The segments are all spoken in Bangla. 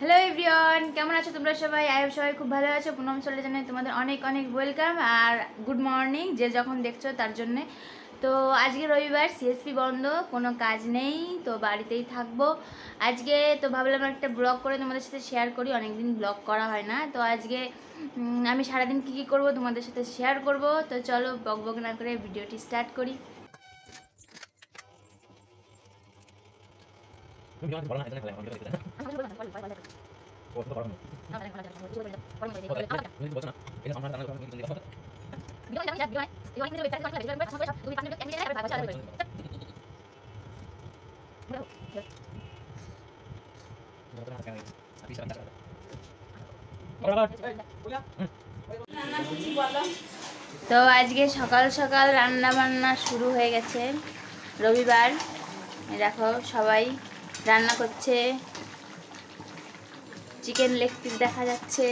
हेलो एवरीवन केमन आছো তোমরা সবাই আই হোপ সবাই খুব ভালো আছো প্রণাম চলে জানাই তোমাদের অনেক অনেক ওয়েলকাম আর গুড মর্নিং যে যখন দেখছো তার জন্য তো আজকে রবিবার সিএসপি বন্ধ কোনো কাজ নেই তো বাড়িতেই থাকবো আজকে তো ভাবলাম একটা ব্লগ করে তোমাদের সাথে শেয়ার করি অনেক দিন ব্লগ করা হয় না তো আজকে আমি সারা দিন কি কি করব তোমাদের সাথে শেয়ার করব তো চলো বকবক না করে ভিডিওটি স্টার্ট করি तो आज के सकाल सकाल रान्ना बान्ना शुरू हो गए रविवार देखो सबाई रान्ना करछे चिकेन लेग पिस देखा जाच्छे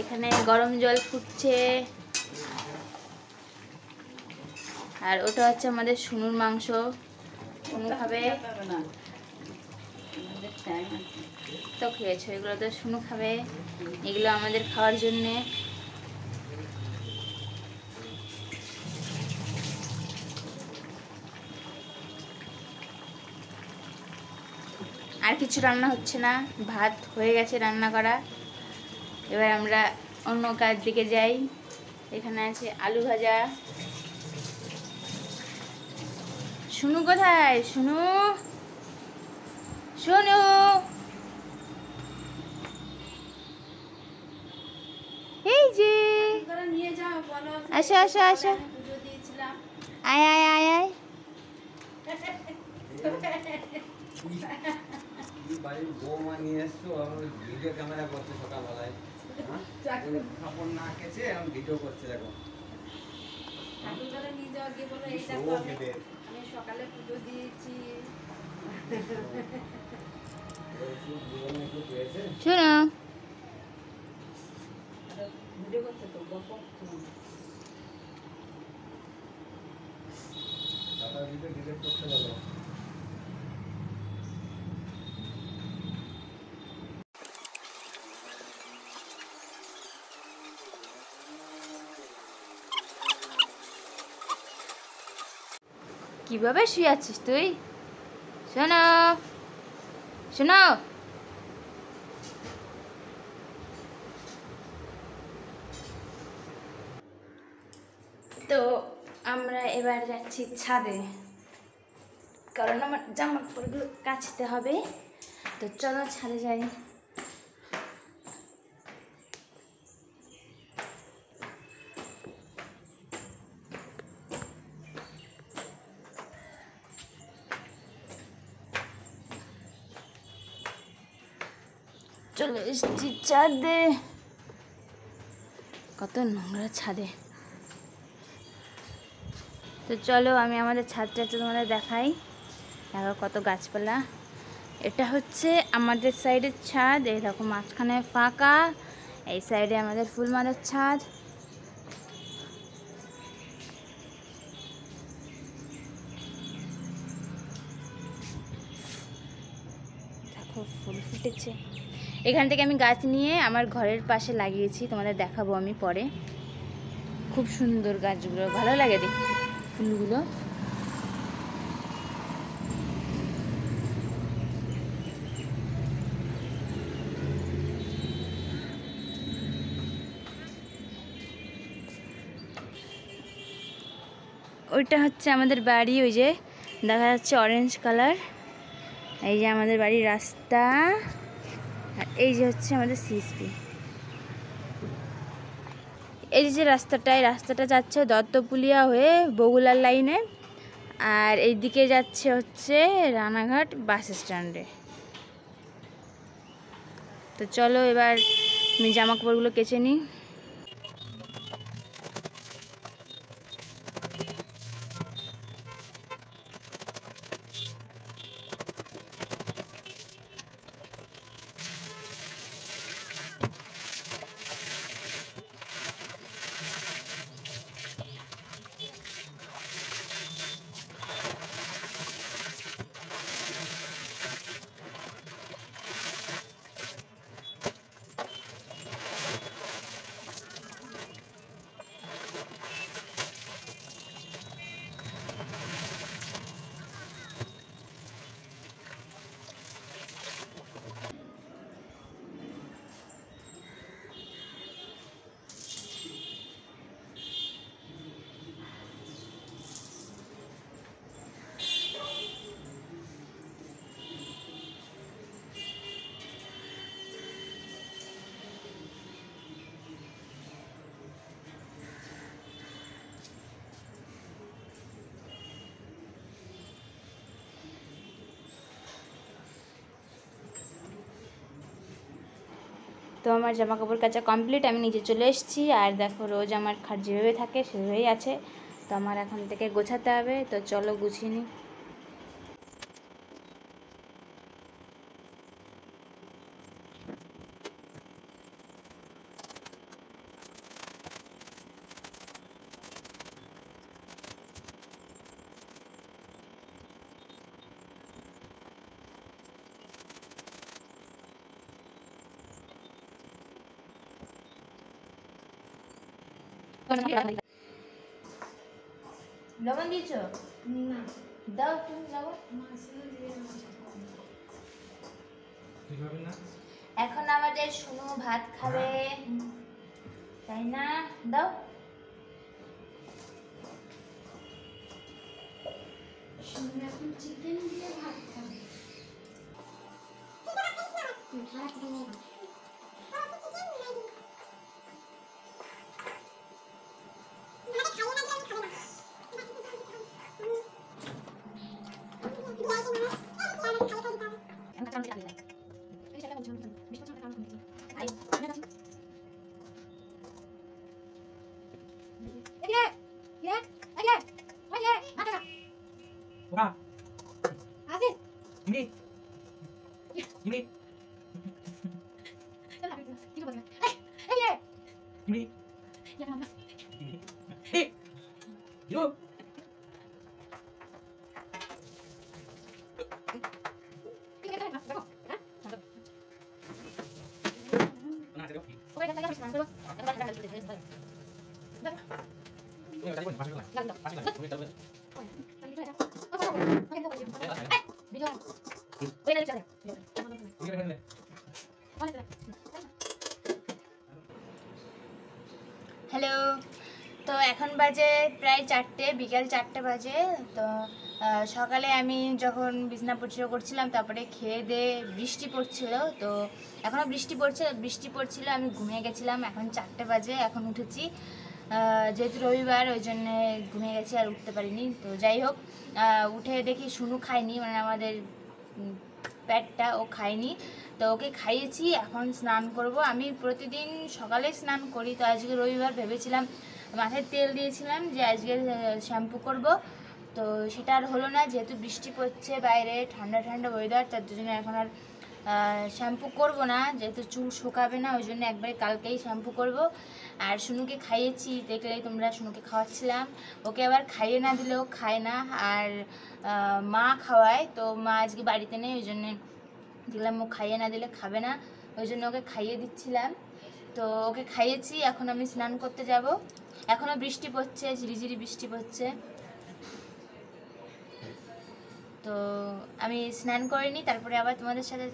एखाने गरम जल फुटछे और ओटा होच्छे आमादेर शुनुर मांस शुनु खाबे तो खेयेछो एगुलो तो शुनु खाबे एगुलो आमादेर खावार जन्य किछु रान्ना होच्छे ना भात होये गेछे रान्ना करा एबार आमरा अन्य काज दिके जाई एखाने आछे आलू भाजा शुनु कोथाय शुनु शुनु এই যে তোরা নিয়ে যাও বলো আচ্ছা আচ্ছা আচ্ছা পুজো দিয়েছিলাম আয় আয় আয় আয় বাড়ি গোমা নিয়েছো আমি ভিডিও ক্যামেরা করতে সকালবেলায় চাকরি খাপন না কেছে আমি ভিডিও করতে লাগো সকালবেলা নিয়ে যাও গিয়ে বলো এইটা করবে আমি সকালে পুজো দিয়েছি শুনো ভিডিও করতে তো গপ দাদা ভিডিও ডিলিট করতে লাগো কিভাবে শুয়ে আছিস তুই শোনো শোনো তো আমরা এবার যাচ্ছি ছাদে কারণ আমার জামা কাপড়গুলো কাচতে হবে তো চলো ছাদে যাই चले छादे कत नोंगरा छादे तो चलो आमी आमादेर छादटा तुम्हारे देखाई देखो कत गाछपाला एटा होच्छे आमादेर साइडेर छाद एई रकम माछखाने फाका एई साइडे आमादेर फुलमालार छाद देखो फुल फुटेछे एखान थेके आमी गाछ निये आमार घरेर पाशे लागिएछि तोमादेर देखाबो आमी परे खूब सुंदर गाछगुलो भालो लागे देखते फुलगुलो ओइटा होच्छे आमादेर बाड़ी ओइ जे देखा जाच्छे ऑरेंज कलर एइ जे आमादेर बाड़ीर रास्ता सीएसपी रास्ता जाच्छे दत्तपुलिया बगुलार लाइने और एई दिके जाच्छे होच्छे रानाघाट बस स्टैंडे तो चलो एबार आमी जामा कापड़गुलो केचे निई तो हमारे जमा कपड़ काचा कमप्लीट हमें नीचे चले और देखो रोज हमारे जेभवे थे सेभवे आछे तो हमारे एखे गोछाते हैं तो चलो गुछिए नी। लवण दीचो ना दाव तुम लवण मासुल দিয়ে ঠিক হবে না এখন আমাদের শুনো ভাত খাবে তাই না দাও শুনো এখন চিকেন দিয়ে ভাত খাবে ভাত খাবে हेलो तो एखन बजे प्राय चारटे बिकेल चारटे बजे तो सकाले आमी जखन बिछना परिष्कार करछिलाम तारपरे खेये दिये बृष्टि पड़छिलो तो एखोनो बृष्टि पड़छे बृष्टि पड़छिलो आमी घुमिये गेछिलाम एखन चारटे बजे एखन उठेछि जेहेतु रविवार ओई जन्य घुमिये गेछि आर उठते पारिनि तो जाई होक उठे देखि शुनू खायनि माने आमादेर पेटटा ओ खायनि तो ओके खाइएछि एखन स्नान करब आमी प्रतिदिन सकाले स्नान करी तो आजके रविवार भेबेछिलाम माथाय तेल दिएछिलाम जे आजके शैम्पू करब तो सेटा आर हलो ना जेहेतु बृष्टि पड़छे बाइरे ठंडा ठंडा वेदार तार जोन्नो एखन आर शैम्पू करब ना जेहेतु चुल शोकाबे ना ओई जोन्नो एकबारे कालकेई शैम्पू करब और शुनुके खाइएछि देखलेई तोमरा शुनुके खाওয়াচ্ছিলাম ओके आबार खाइए ना दिलेও खाय ना और मा खाওয়ায় तो मा आजके बाड़ीते नेই ओई जोन्नो दिलाम ओ खाइए ना दिले खाबे ना ओई जोन्नो ओके खाइए दिচ্ছিলাম तो ओके खाइएছি এখন আমি স্নান করতে যাব এখনো বৃষ্টি পড়ছে ঝিরিঝিরি বৃষ্টি পড়ছে तो আমি স্নান করিনি তারপরে আবার তোমাদের সাথে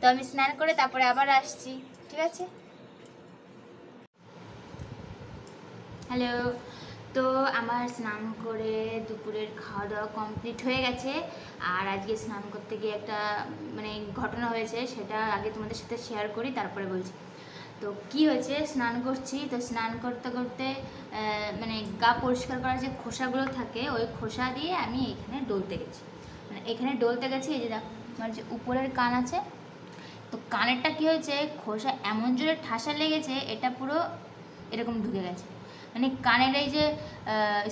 তো আমি স্নান করে তারপরে আবার আসছি ঠিক আছে হ্যালো तो आमार स्नान करे दुपुरेर खावा दावा कमप्लीट हो गेछे और आज के स्नान करते गिये एकटा माने घटना होयेछे सेटा आगे तोमादेर साथे शेयर करी तारपरे बोलछि तो कि होयेछे स्नान करछि तो स्नान करते करते माने गा परिष्कार करार जे खोसागुलो थाके ओई खोसा दिये आमी एखाने डलते गेछि माने एखाने डलते गेछि एई जे देखो आमार जे ऊपरेर कान आछे तो कानेरटा कि होयेछे खोसा एमन जोरे ठासा लेगेछे एटा पुरो एरकम ढुके गेছে মানে কানের এই যে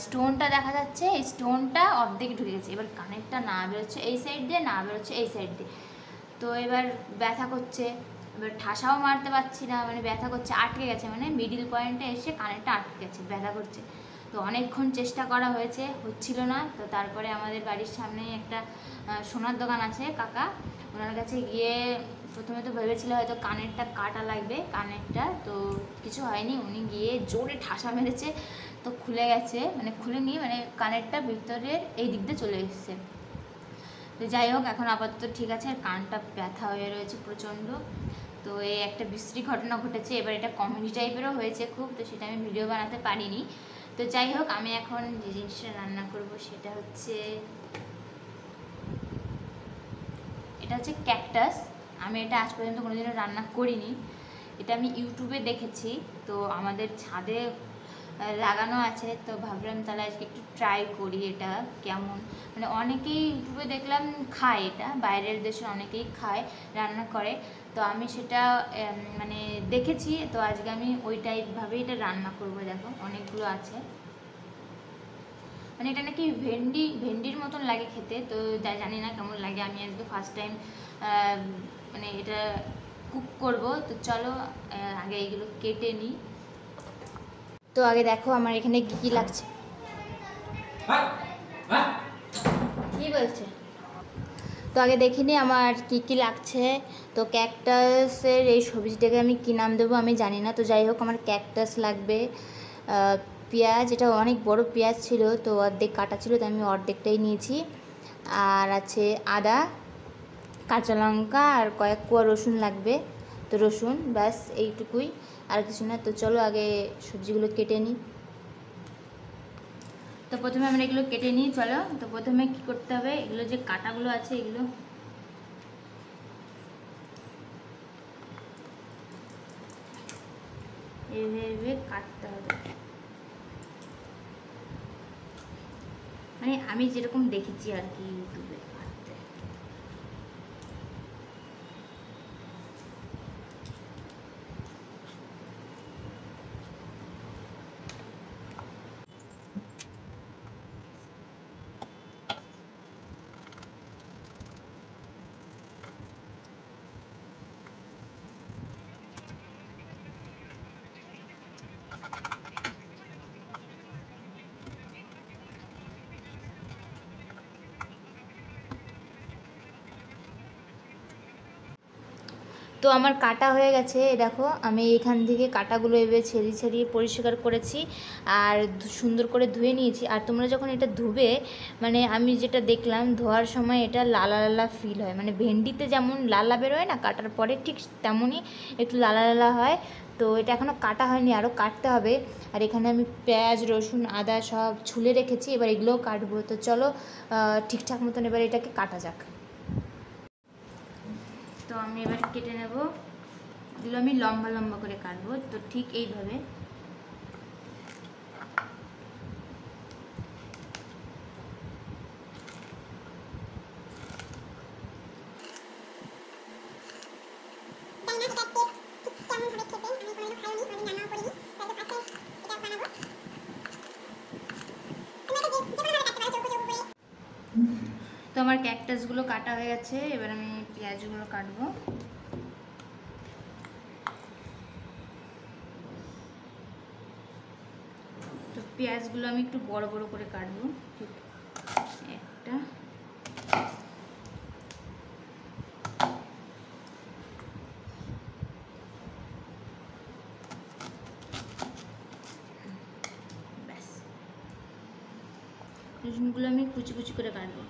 স্টোনটা দেখা যাচ্ছে এই স্টোনটা অর্ধেক ঢুকে গেছে এবার কানেরটা না বের হচ্ছে এই সাইড দিয়ে না বের হচ্ছে এই সাইড দিয়ে তো এবার ব্যথা করছে এবার ঠাসাও মারতে পারছি না মানে ব্যথা করছে আটকে গেছে মানে মিডল পয়েন্টে এসে কানেরটা আটকে গেছে ব্যথা করছে তো অনেকক্ষণ চেষ্টা করা হয়েছে হচ্ছিল না তো তারপরে আমাদের বাড়ির সামনে একটা সোনার দোকান আছে কাকা ওনার কাছে গিয়ে प्रथम तो भेवेल तो कानेरटा काटा लागे कानेरटा तो किछु हयनि उनी गिये जोरे ठासा मेरेছে तो खुले गेছে माने खुले नी माने कानेरटा भितरेर एई दिक दिये चले एसेছে तो जाइ होक एखन आपातत ठीक आछे कानटा ब्यथा हये रयेছে प्रचंड तो एई एकटा बिस्री घटना घटेছে एबार एटा कमेडी टाइपेरও হয়েছে खूब तो सेटा आमि भिडियो बानाते पारिनि तो जाइ होक आमि एखन जे जिनिसटा रान्ना करब सेटा হচ্ছে এটা হচ্ছে ক্যাকটাস आमी एटा आज पर्यन्त कोनोदिनो रान्ना करिनि एटा आमी यूट्यूबे देखेछि तो आमादेर छादे লাগানো আছে তো ভাবলাম তাহলে আজকে একটু ট্রাই করি এটা কেমন। মানে অনেকেই ইউটিউবে দেখলাম খায়, এটা বাইরের দেশে অনেকেই খায়, রান্না করে। তো আমি সেটা মানে দেখেছি, তো আজকে আমি ওই টাইপভাবেই এটা রান্না করবো। দেখো অনেকগুলো আছে, মানে এটা নাকি ভেন্ডির মতন লাগে খেতে, তো জানি না কেমন লাগে। আমি আজকে ফার্স্ট টাইম মানে এটা কুক করব। তো চলো আগে এইগুলো কেটে নিই। তো আগে দেখো আমার এখানে কী কী লাগছে। কী বলছে? তো আগে দেখিনি আমার কী কী লাগছে। তো ক্যাকটাসের এই সবজিটাকে আমি কী নাম দেবো আমি জানি না, তো যাই হোক আমার ক্যাকটাস লাগবে। পেঁয়াজ, এটা অনেক বড় পেঁয়াজ ছিল, তো অর্ধেক কাটা ছিল, তো আমি অর্ধেকটাই নিয়েছি। আর আছে আদা, কাঁচা লঙ্কা আর কয়েক কোয়া রসুন লাগবে, তো রসুন ব্যাস এইটুকুই, আর কিছু না। তো চলো আগে সবজিগুলো কেটে নিই। তো প্রথমে আমরা এগুলো কেটে নিই। চলো, তো প্রথমে কী করতে হবে, এগুলো যে কাঁটাগুলো আছে এগুলো এইভাবে কাটতে হবে, মানে আমি যেরকম দেখেছি আর কি ইউটিউবে। তো আমার কাটা হয়ে গেছে, দেখো আমি এখান থেকে কাটাগুলো এভাবে ছেড়িয়ে ছেড়িয়ে পরিষ্কার করেছি আর সুন্দর করে ধুয়ে নিয়েছি। আর তোমরা যখন এটা ধুবে, মানে আমি যেটা দেখলাম ধোয়ার সময় এটা লালা লালা ফিল হয়, মানে ভেন্ডিতে যেমন লালা বেরোয় না কাটার পরে, ঠিক তেমনই একটু লালা লালা হয়। তো এটা এখনও কাটা হয়নি, আরও কাটতে হবে। আর এখানে আমি পেঁয়াজ, রসুন, আদা সব ছুলে রেখেছি, এবার এগুলোও কাটবো। তো চলো ঠিকঠাক মতন এবার এটাকে কাটা যাক। তো আমি এবার কেটে নেব, এগুলো আমি লম্বা লম্বা করে কাটবো। তো ঠিক এইভাবে, তো আমার ক্যাকটাসগুলো কাটা হয়ে গেছে, এবার আমি পেঁয়াজগুলো কাটবো। তো পেঁয়াজগুলো আমি একটু বড় বড় করে কাটবো, ঠিক একটা। ব্যাস, রসুনগুলো আমি কুচি কুচি করে কাটবো।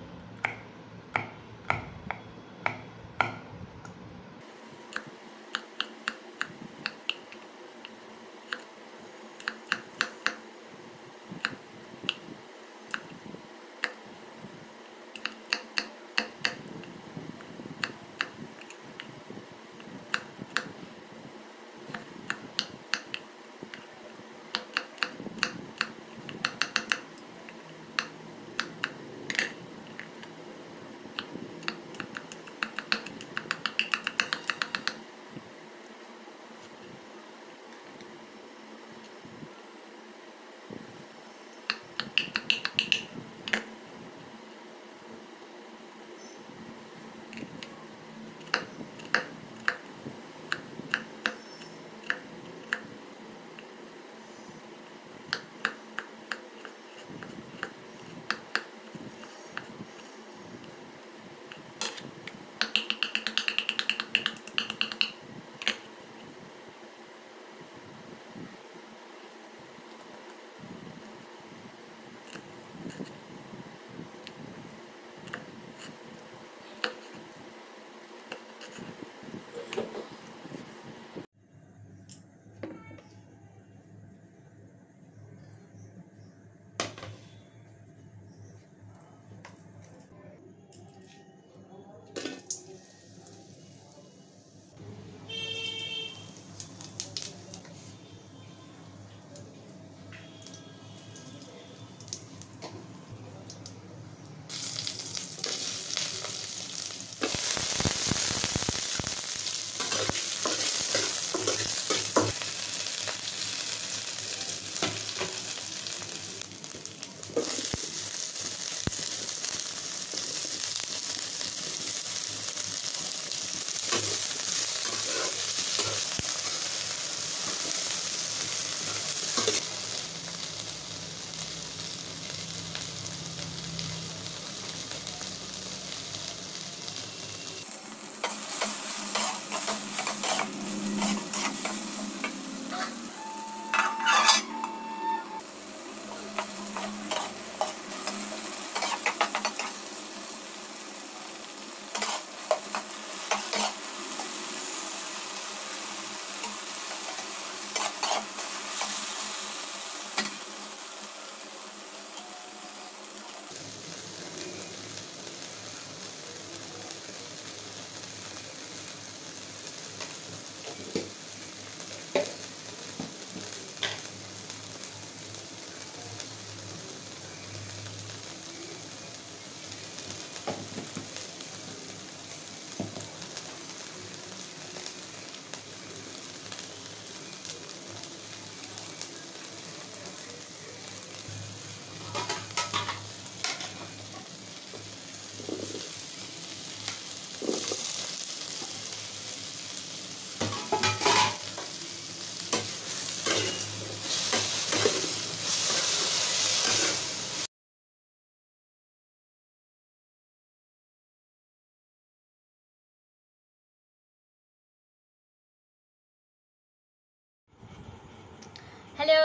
हेलो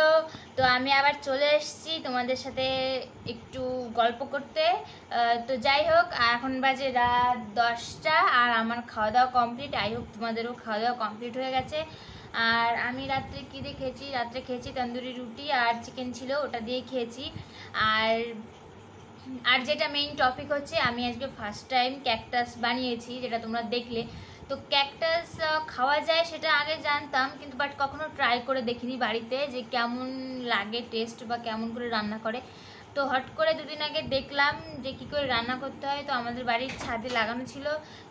तो आमी आबार चले एसेছি তোমাদের সাথে একটু গল্প করতে। তো যাই হোক এখন বাজে রাত 10টা আর আমার খাওয়া দাওয়া কমপ্লিট। আই হোপ তোমাদেরও খাওয়া দাওয়া কমপ্লিট হয়ে গেছে। আর আমি রাত্রে কি দিয়ে খেয়েছি, রাত্রে খেয়েছি তন্দুরি রুটি আর চিকেন ছিল ওটা দিয়ে খেয়েছি। আর আর যেটা মেইন টপিক হচ্ছে আমি আজকে ফার্স্ট টাইম ক্যাকটাস বানিয়েছি, যেটা তোমরা দেখলে। তো ক্যাকটাস খাওয়া যায় সেটা আগে জানতাম, কিন্তু বাট কখনো ট্রাই করে দেখিনি বাড়িতে যে কেমন লাগে টেস্ট বা কেমন করে রান্না করে। তো হট করে দুদিন আগে দেখলাম যে কী করে রান্না করতে হয়। তো আমাদের বাড়ির ছাদে লাগানো ছিল,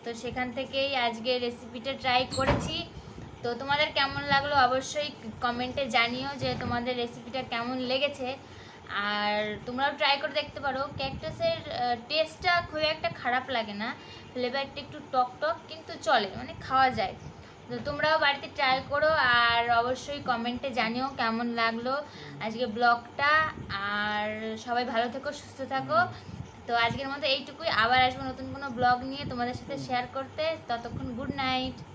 তো সেখান থেকেই আজকে রেসিপিটা ট্রাই করেছি। তো তোমাদের কেমন লাগলো অবশ্যই কমেন্টে জানিও যে তোমাদের রেসিপিটা কেমন লেগেছে। আর তোমরাও ট্রাই করে দেখতে পারো। ক্যাকটাসের টেস্টটা খুব একটা খারাপ লাগে না, ফ্লেভারটা একটু টক টক কিন্তু চলে, মানে খাওয়া যায়। তো তোমরাও বাড়িতে ট্রাই করো আর অবশ্যই কমেন্টে জানিও কেমন লাগলো আজকে ব্লগটা। আর সবাই ভালো থেকো, সুস্থ থাকো। তো আজকের মতো এইটুকুই, আবার আসবো নতুন কোনো ব্লগ নিয়ে তোমাদের সাথে শেয়ার করতে। ততক্ষণ গুড নাইট।